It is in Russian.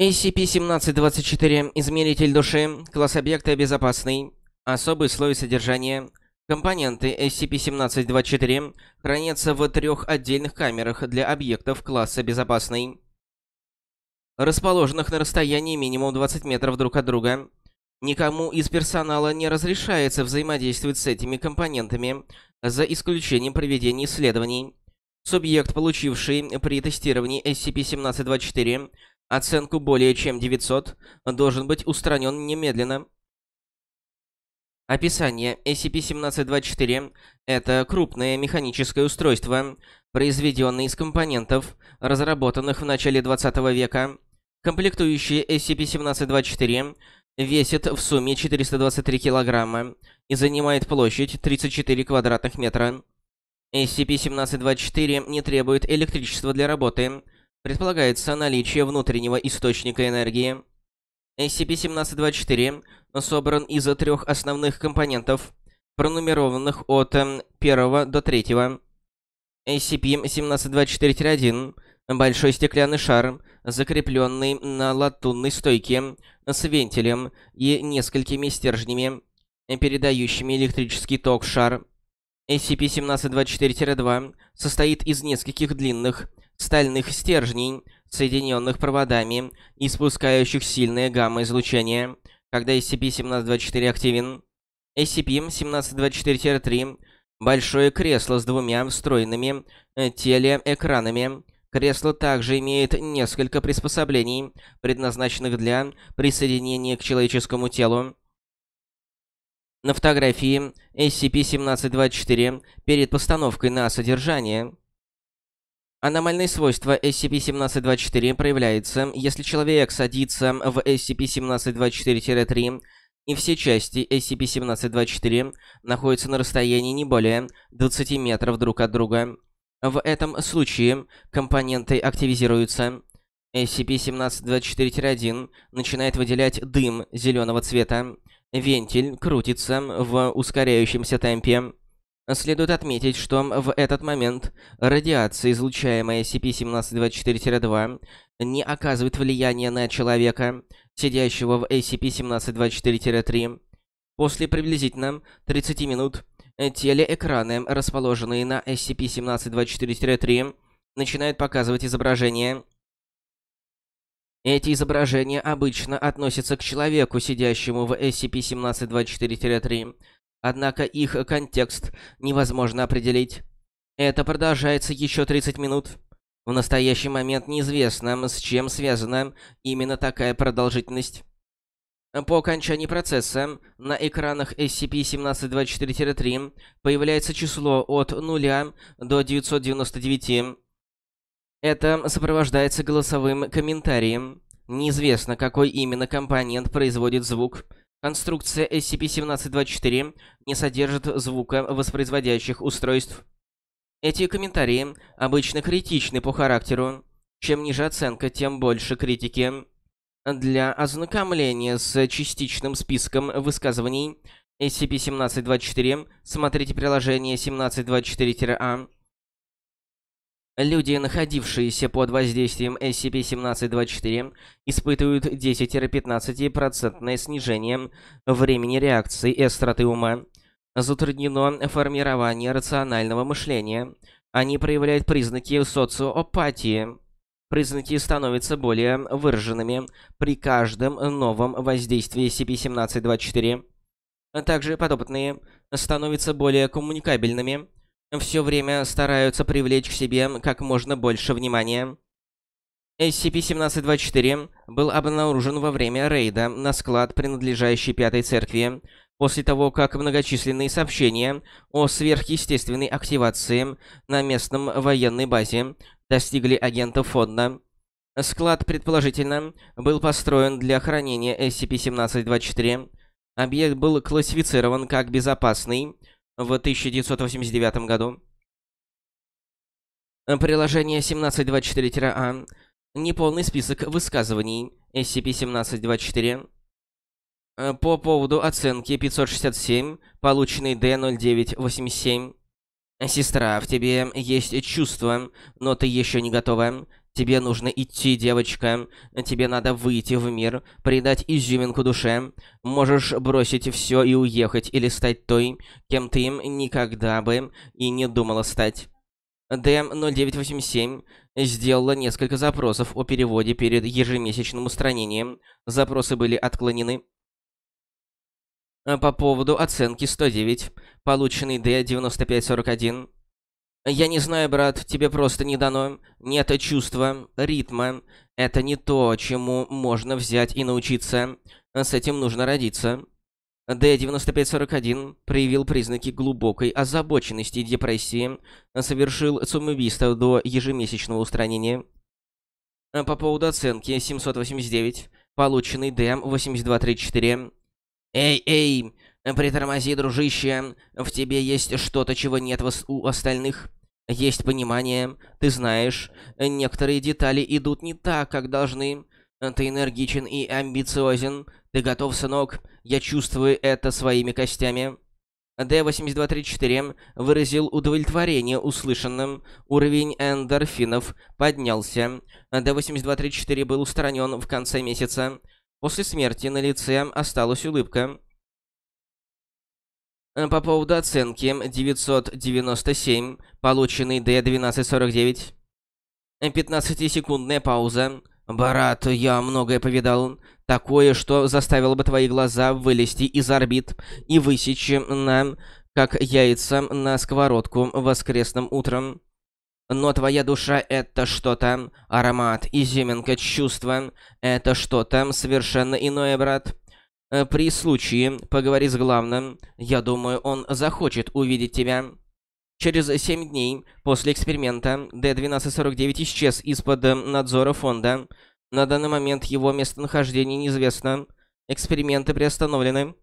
SCP-1724, измеритель души, класс объекта безопасный, особый слой содержания. Компоненты SCP-1724 хранятся в 3 отдельных камерах для объектов класса безопасный, расположенных на расстоянии минимум 20 метров друг от друга. Никому из персонала не разрешается взаимодействовать с этими компонентами, за исключением проведения исследований. Субъект, получивший при тестировании SCP-1724 оценку более чем 900, должен быть устранен немедленно. Описание. SCP-1724 – это крупное механическое устройство, произведенное из компонентов, разработанных в начале 20 века. Комплектующие SCP-1724 весит в сумме 423 килограмма и занимает площадь 34 квадратных метра. SCP-1724 не требует электричества для работы. Предполагается наличие внутреннего источника энергии. SCP-1724 собран из 3 основных компонентов, пронумерованных от 1 до 3. SCP-1724-1 – большой стеклянный шар, закрепленный на латунной стойке с вентилем и несколькими стержнями, передающими электрический ток в шар. SCP-1724-2 состоит из нескольких длинных стальных стержней, соединенных проводами, испускающих сильное гамма-излучение, когда SCP-1724 активен. SCP-1724-3 – большое кресло с 2 встроенными телеэкранами. Кресло также имеет несколько приспособлений, предназначенных для присоединения к человеческому телу. На фотографии SCP-1724 перед постановкой на содержание. Аномальные свойства SCP-1724 проявляются, если человек садится в SCP-1724-3, и все части SCP-1724 находятся на расстоянии не более 20 метров друг от друга. В этом случае компоненты активизируются. SCP-1724-1 начинает выделять дым зеленого цвета. Вентиль крутится в ускоряющемся темпе. Следует отметить, что в этот момент радиация, излучаемая SCP-1724-2, не оказывает влияния на человека, сидящего в SCP-1724-3. После приблизительно 30 минут телеэкраны, расположенные на SCP-1724-3, начинают показывать изображения. Эти изображения обычно относятся к человеку, сидящему в SCP-1724-3, однако их контекст невозможно определить. Это продолжается еще 30 минут. В настоящий момент неизвестно, с чем связана именно такая продолжительность. По окончании процесса на экранах SCP-1724-3 появляется число от 0 до 999. Это сопровождается голосовым комментарием. Неизвестно, какой именно компонент производит звук. Конструкция SCP-1724 не содержит звука воспроизводящих устройств. Эти комментарии обычно критичны по характеру. Чем ниже оценка, тем больше критики. Для ознакомления с частичным списком высказываний SCP-1724 смотрите приложение 1724-A. Люди, находившиеся под воздействием SCP-1724, испытывают 10-15% снижение времени реакции и остроты ума. Затруднено формирование рационального мышления. Они проявляют признаки социопатии. Признаки становятся более выраженными при каждом новом воздействии SCP-1724. Также подопытные становятся более коммуникабельными. Все время стараются привлечь к себе как можно больше внимания. SCP-1724 был обнаружен во время рейда на склад, принадлежащий Пятой Церкви, после того, как многочисленные сообщения о сверхъестественной активации на местном военной базе достигли агентов фонда. Склад, предположительно, был построен для хранения SCP-1724. Объект был классифицирован как безопасный в 1989 году. Приложение 1724-А. Неполный список высказываний SCP-1724. По поводу оценки 567, полученной D0987. Сестра, в тебе есть чувство, но ты еще не готова. Тебе нужно идти, девочка. Тебе надо выйти в мир, придать изюминку душе. Можешь бросить все и уехать, или стать той, кем ты им никогда бы и не думала стать. Д-0987 сделала несколько запросов о переводе перед ежемесячным устранением. Запросы были отклонены. По поводу оценки 109, полученный Д-9541. «Я не знаю, брат, тебе просто не дано. Нет чувства, ритма. Это не то, чему можно взять и научиться. С этим нужно родиться». Д-9541 проявил признаки глубокой озабоченности и депрессии, совершил самоубийство до ежемесячного устранения. По поводу оценки 789, полученный Д-8234. «Эй-эй, притормози, дружище, в тебе есть что-то, чего нет у остальных. Есть понимание, ты знаешь, некоторые детали идут не так, как должны. Ты энергичен и амбициозен. Ты готов, сынок, я чувствую это своими костями». Д-8234 выразил удовлетворение услышанным. Уровень эндорфинов поднялся. Д-8234 был устранен в конце месяца. После смерти на лице осталась улыбка. По поводу оценки 997, полученный Д-1249. 15-секундная пауза. «Барат, я многое повидал. Такое, что заставило бы твои глаза вылезти из орбит и высечь нам, как яйца на сковородку воскресным утром. Но твоя душа — это что-то. Аромат, изюминка, чувство — это что-то совершенно иное, брат. При случае поговори с главным. Я думаю, он захочет увидеть тебя». Через 7 дней после эксперимента Д-1249 исчез из-под надзора фонда. На данный момент его местонахождение неизвестно. Эксперименты приостановлены.